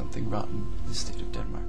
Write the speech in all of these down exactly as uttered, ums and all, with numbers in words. something rotten in the state of Denmark.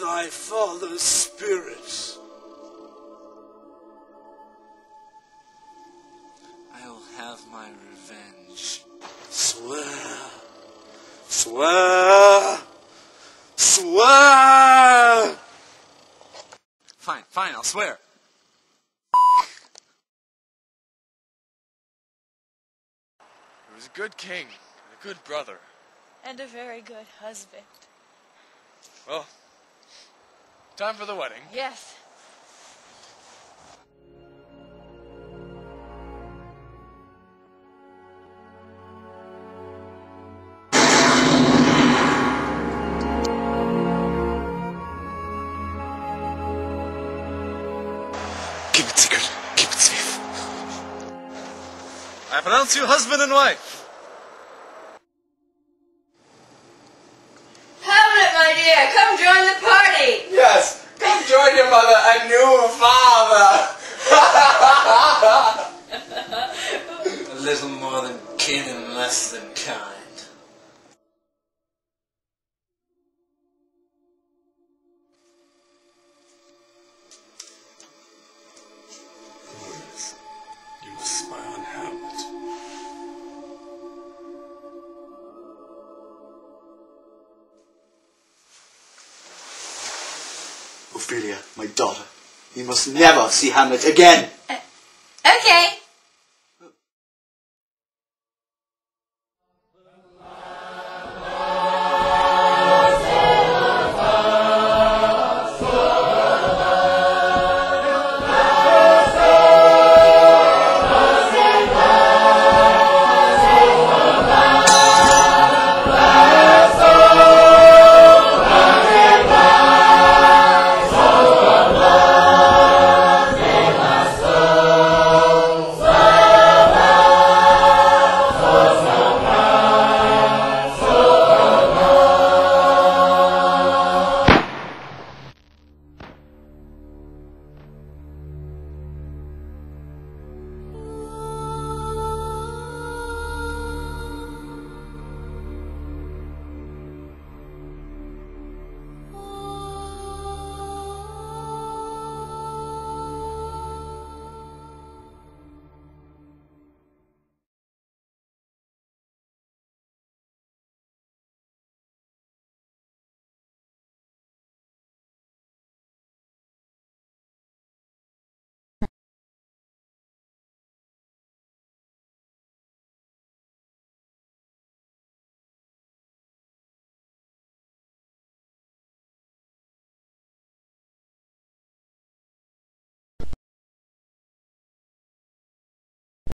My father's spirits. I'll have my revenge. Swear. Swear. Swear. Fine, fine, I'll swear. He was a good king, and a good brother. And a very good husband. Well, time for the wedding. Yes. Keep it secret. Keep it safe. I pronounce you husband and wife. Hamlet, my dear, come join the party. Yes, come join your mother, a new father. A little more than kin and less than kind. Always, you must spy on Hamlet. Ophelia, my daughter, you must never see Hamlet again! Uh, okay!